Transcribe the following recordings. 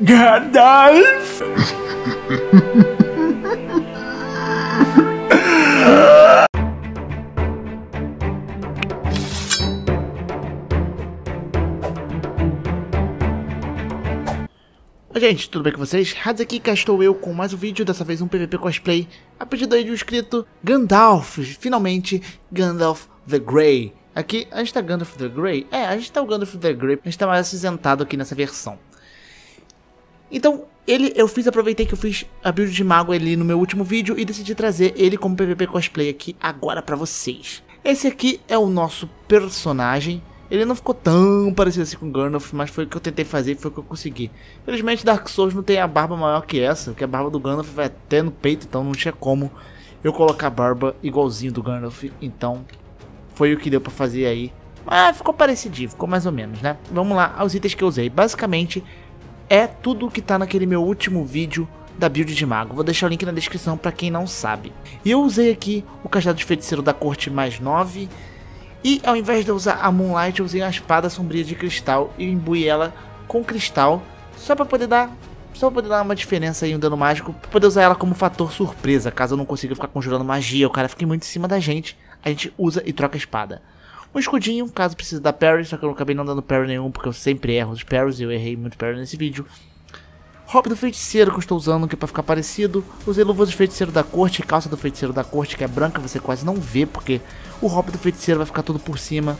Gandalf! Oi gente, tudo bem com vocês? Radz aqui, cá estou eu com mais um vídeo, dessa vez um PVP cosplay a pedido aí de um inscrito, Gandalf, finalmente, Gandalf the Grey. Aqui, a gente tá Gandalf the Grey? É, a gente tá o Gandalf the Grey, a gente tá mais acinzentado aqui nessa versão. Então, aproveitei que eu fiz a build de mago ali no meu último vídeo e decidi trazer ele como PVP cosplay aqui agora pra vocês. Esse aqui é o nosso personagem. Ele não ficou tão parecido assim com Gandalf, mas foi o que eu tentei fazer e foi o que eu consegui. Felizmente Dark Souls não tem a barba maior que essa, porque a barba do Gandalf vai até no peito, então não tinha como eu colocar a barba igualzinho do Gandalf, então foi o que deu pra fazer aí. Mas ficou parecidinho, ficou mais ou menos, né? Vamos lá aos itens que eu usei. Basicamente é tudo o que tá naquele meu último vídeo da build de mago. Vou deixar o link na descrição pra quem não sabe. E eu usei aqui o cajado de feiticeiro da corte mais 9. E ao invés de eu usar a Moonlight, eu usei a espada sombria de cristal e imbuí ela com cristal, só pra poder dar uma diferença aí, um dano mágico, pra poder usar ela como fator surpresa, caso eu não consiga ficar conjurando magia, o cara fique muito em cima da gente, a gente usa e troca a espada. Um escudinho, caso precise dar parry, só que eu acabei não dando parry nenhum, porque eu sempre erro os parries, e eu errei muito parry nesse vídeo. Hobby do feiticeiro que eu estou usando, que é pra ficar parecido. Usei luvas do feiticeiro da corte, calça do feiticeiro da corte, que é branca, você quase não vê, porque o hobby do feiticeiro vai ficar tudo por cima.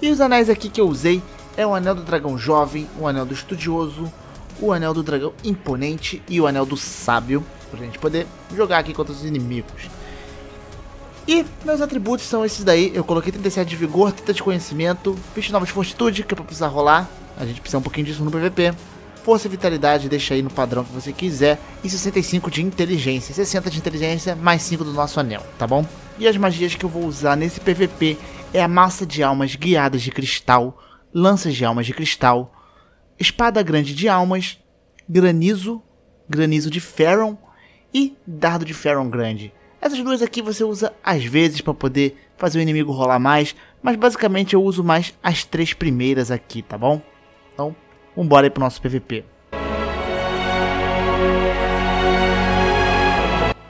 E os anéis aqui que eu usei é o anel do dragão jovem, o anel do estudioso, o anel do dragão imponente e o anel do sábio, pra gente poder jogar aqui contra os inimigos. E meus atributos são esses daí, eu coloquei 37 de vigor, 30 de conhecimento, 29 de fortitude, que é pra precisar rolar, a gente precisa um pouquinho disso no PVP. Força e vitalidade, deixa aí no padrão que você quiser, e 65 de inteligência, 60 de inteligência, mais 5 do nosso anel, tá bom? E as magias que eu vou usar nesse PVP é a massa de almas guiadas de cristal, lanças de almas de cristal, espada grande de almas, granizo de Faron e dardo de Faron grande. Essas duas aqui você usa às vezes para poder fazer o inimigo rolar mais, mas basicamente eu uso mais as três primeiras aqui, tá bom? Então, vambora aí pro nosso PVP.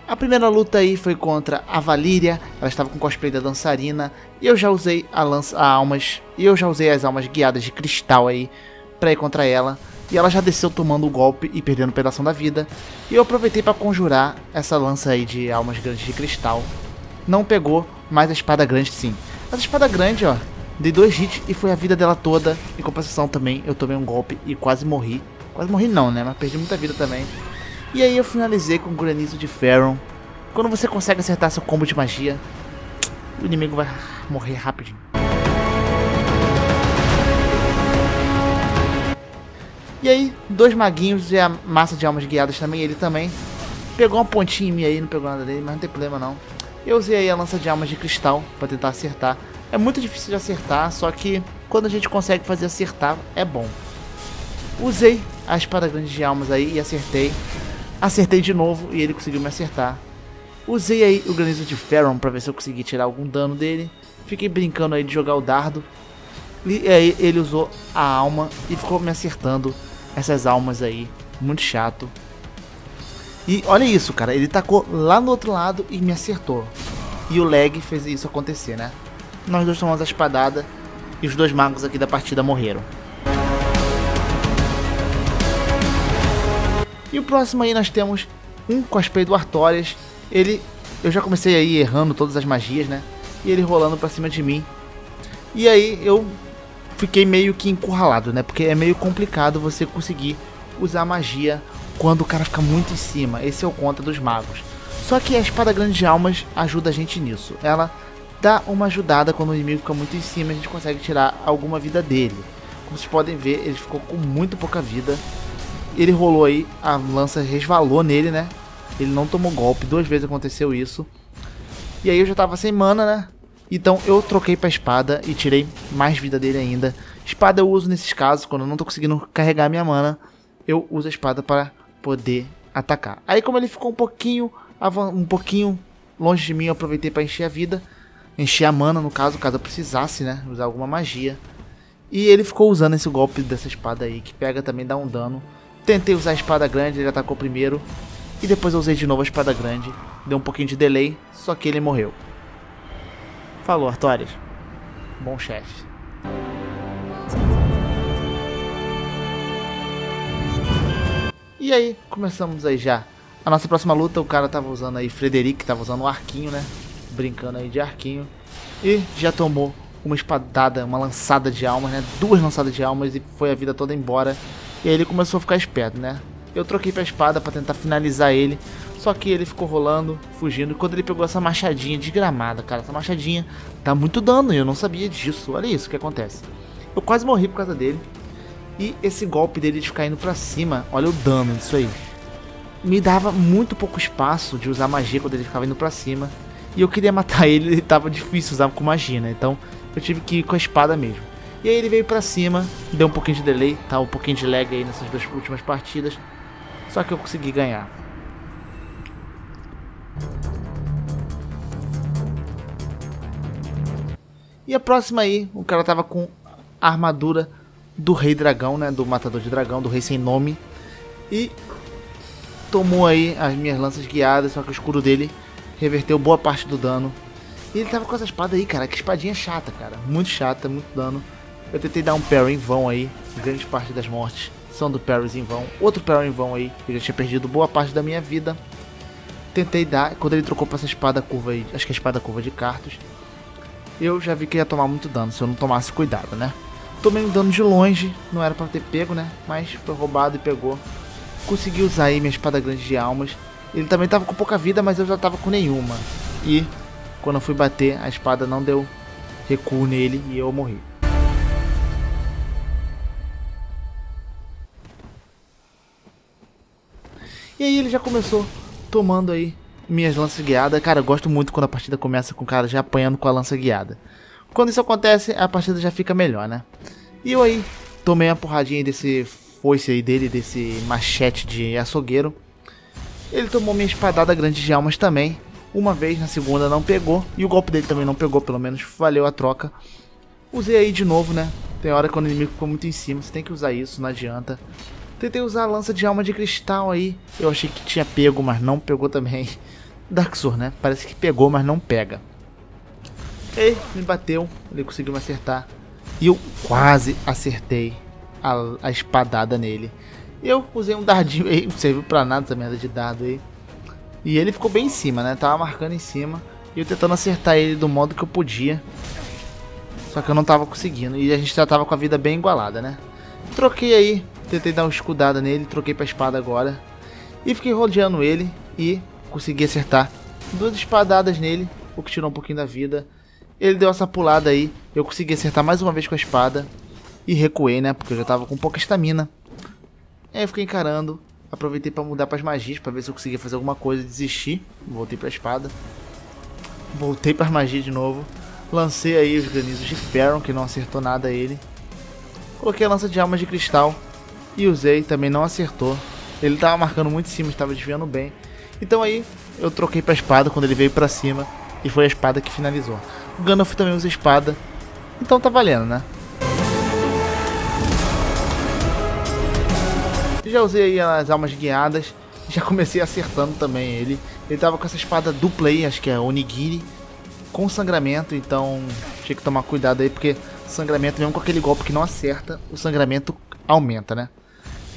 A primeira luta aí foi contra a Valíria, ela estava com cosplay da dançarina, e eu já usei as almas guiadas de cristal aí pra ir contra ela, e ela já desceu tomando o golpe e perdendo um pedaço da vida, e eu aproveitei pra conjurar essa lança aí de almas grandes de cristal. Não pegou, mas a espada grande sim. Essa espada grande, ó, dei 2 hits e foi a vida dela toda. Em compensação também, eu tomei um golpe e quase morri. Quase morri não, né? Mas perdi muita vida também. E aí eu finalizei com o granizo de Faron. Quando você consegue acertar seu combo de magia, o inimigo vai morrer rapidinho. E aí, 2 maguinhos e a massa de almas guiadas também, ele também. Pegou uma pontinha em mim aí, não pegou nada dele, mas não tem problema não. Eu usei aí a lança de almas de cristal pra tentar acertar. É muito difícil de acertar, só que quando a gente consegue fazer acertar, é bom. Usei a espada grande de almas aí e acertei. Acertei de novo e ele conseguiu me acertar. Usei aí o granizo de Faron pra ver se eu consegui tirar algum dano dele. Fiquei brincando aí de jogar o dardo. E aí ele usou a alma e ficou me acertando essas almas aí. Muito chato. E olha isso, cara. Ele tacou lá no outro lado e me acertou. E o lag fez isso acontecer, né? Nós dois tomamos a espadada e os 2 magos aqui da partida morreram. E o próximo aí nós temos um cosplay do Artorias. Eu já comecei aí errando todas as magias, né? E ele rolando pra cima de mim. E aí eu fiquei meio que encurralado, né? Porque é meio complicado você conseguir usar magia quando o cara fica muito em cima. Esse é o contra dos magos. Só que a espada grande de almas ajuda a gente nisso. Ela dá uma ajudada quando o inimigo fica muito em cima, a gente consegue tirar alguma vida dele. Como vocês podem ver, ele ficou com muito pouca vida. Ele rolou aí, a lança resvalou nele, né? Ele não tomou golpe, 2 vezes aconteceu isso. E aí eu já tava sem mana, né? Então eu troquei pra espada e tirei mais vida dele ainda. Espada eu uso nesses casos, quando eu não tô conseguindo carregar minha mana, eu uso a espada para poder atacar. Aí como ele ficou um pouquinho longe de mim, eu aproveitei pra encher a vida. Encher a mana, no caso eu precisasse, né, usar alguma magia. E ele ficou usando esse golpe dessa espada aí, que pega também, dá um dano. Tentei usar a espada grande, ele atacou primeiro. E depois eu usei de novo a espada grande. Deu um pouquinho de delay, só que ele morreu. Falou, Artorias. Bom chefe. E aí, começamos aí já. A nossa próxima luta, o cara tava usando aí, Frederic, tava usando um arquinho, né? Brincando aí de arquinho. E já tomou uma espadada, uma lançada de almas, né? Duas lançadas de almas e foi a vida toda embora. E aí ele começou a ficar esperto, né? Eu troquei pra espada pra tentar finalizar ele. Só que ele ficou rolando, fugindo. E quando ele pegou essa machadinha desgramada, cara, essa machadinha dá muito dano. E eu não sabia disso. Olha isso que acontece. Eu quase morri por causa dele. E esse golpe dele de ficar indo pra cima, olha o dano disso aí. Me dava muito pouco espaço de usar magia quando ele ficava indo pra cima. E eu queria matar ele e tava difícil usar com magia, né? Então eu tive que ir com a espada mesmo. E aí ele veio pra cima, deu um pouquinho de delay, tá? Um pouquinho de lag aí nessas duas últimas partidas. Só que eu consegui ganhar. E a próxima aí, o cara tava com a armadura do Rei Dragão, né? Do Matador de Dragão, do Rei Sem Nome. E tomou aí as minhas lanças guiadas, só que o escudo dele reverteu boa parte do dano. E ele tava com essa espada aí, cara. Que espadinha chata, cara. Muito chata, muito dano. Eu tentei dar um parry em vão aí. Grande parte das mortes são do parries em vão. Outro parry em vão aí. Eu já tinha perdido boa parte da minha vida. Tentei dar. Quando ele trocou pra essa espada curva aí, acho que é a espada curva de Cartus, eu já vi que ia tomar muito dano se eu não tomasse cuidado, né? Tomei um dano de longe. Não era pra ter pego, né? Mas foi roubado e pegou. Consegui usar aí minha espada grande de almas. Ele também tava com pouca vida, mas eu já tava com nenhuma. E quando eu fui bater, a espada não deu recuo nele e eu morri. E aí ele já começou tomando aí minhas lanças guiadas. Cara, eu gosto muito quando a partida começa com o cara já apanhando com a lança guiada. Quando isso acontece, a partida já fica melhor, né? E eu aí tomei uma porradinha desse foice aí dele, desse machete de açougueiro. Ele tomou minha espadada grande de almas também. Uma vez, na segunda não pegou. E o golpe dele também não pegou, pelo menos valeu a troca. Usei aí de novo, né? Tem hora que o inimigo ficou muito em cima, você tem que usar isso, não adianta. Tentei usar a lança de alma de cristal aí. Eu achei que tinha pego, mas não pegou também. Dark Souls, né? Parece que pegou, mas não pega. Ele me bateu, ele conseguiu me acertar. E eu quase acertei a espadada nele. Eu usei um dardinho aí, não serviu pra nada essa merda de dardo aí. E ele ficou bem em cima, né? Tava marcando em cima. E eu tentando acertar ele do modo que eu podia. Só que eu não tava conseguindo. E a gente já tava com a vida bem igualada, né? Troquei aí. Tentei dar uma escudada nele. Troquei pra espada agora. E fiquei rodeando ele. E consegui acertar duas espadadas nele. O que tirou um pouquinho da vida. Ele deu essa pulada aí. Eu consegui acertar mais uma vez com a espada. E recuei, né? Porque eu já tava com pouca estamina. Aí eu fiquei encarando. Aproveitei para mudar para as magias, para ver se eu conseguia fazer alguma coisa, desisti. Voltei para a espada. Voltei para as magias de novo. Lancei aí os granizos de Ferron, que não acertou nada a ele. Coloquei a lança de almas de cristal e usei, também não acertou. Ele estava marcando muito em cima, estava desviando bem. Então aí eu troquei para a espada quando ele veio para cima e foi a espada que finalizou. O Gandalf também usa espada, então tá valendo, né? Já usei aí as almas guiadas, já comecei acertando também ele. Ele tava com essa espada dupla aí, acho que é Onigiri, com sangramento, então tinha que tomar cuidado aí, porque sangramento, mesmo com aquele golpe que não acerta, o sangramento aumenta, né?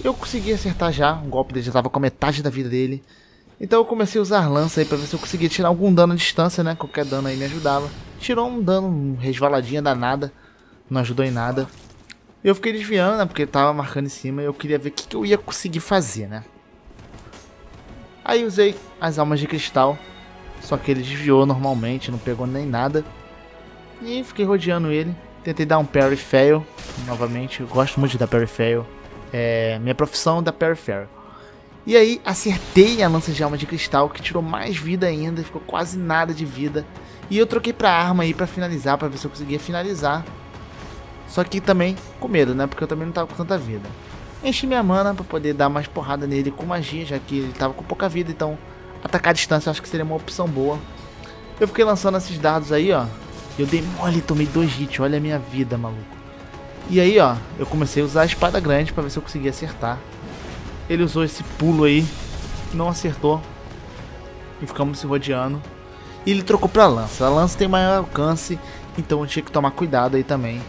Eu consegui acertar já, o golpe dele já tava com a metade da vida dele, então eu comecei a usar lança aí pra ver se eu conseguia tirar algum dano à distância, né? Qualquer dano aí me ajudava. Tirou um dano, um resvaladinha danada, não ajudou em nada. Eu fiquei desviando, né, porque ele tava marcando em cima e eu queria ver o que eu ia conseguir fazer, né? Aí usei as almas de cristal, só que ele desviou normalmente, não pegou nem nada. E fiquei rodeando ele, tentei dar um parry fail, novamente, eu gosto muito de dar parry fail, é minha profissão da parry fail. E aí acertei a lança de alma de cristal, que tirou mais vida ainda, ficou quase nada de vida. E eu troquei pra arma aí pra finalizar, pra ver se eu conseguia finalizar. Só que também com medo, né? Porque eu também não tava com tanta vida. Enchi minha mana pra poder dar mais porrada nele com magia, já que ele tava com pouca vida. Então, atacar a distância eu acho que seria uma opção boa. Eu fiquei lançando esses dardos aí, ó. Eu dei mole, tomei 2 hits. Olha a minha vida, maluco. E aí, ó, eu comecei a usar a espada grande pra ver se eu conseguia acertar. Ele usou esse pulo aí, não acertou. E ficamos se rodeando. E ele trocou pra lança. A lança tem maior alcance, então eu tinha que tomar cuidado aí também.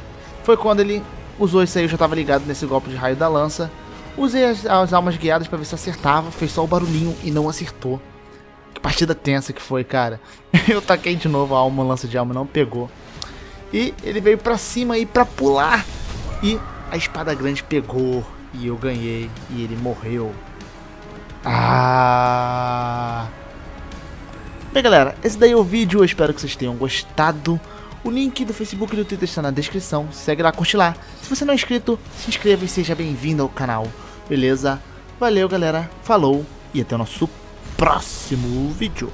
Foi quando ele usou isso aí, eu já tava ligado nesse golpe de raio da lança. Usei as almas guiadas pra ver se acertava, fez só o barulhinho e não acertou. Que partida tensa que foi, cara. Eu taquei de novo a alma, lança de alma, não pegou. E ele veio pra cima aí pra pular. E a espada grande pegou. E eu ganhei. E ele morreu. Ah! Bem, galera, esse daí é o vídeo. Eu espero que vocês tenham gostado. O link do Facebook e do Twitter está na descrição. Segue lá, curte lá. Se você não é inscrito, se inscreva e seja bem-vindo ao canal. Beleza? Valeu, galera. Falou. E até o nosso próximo vídeo.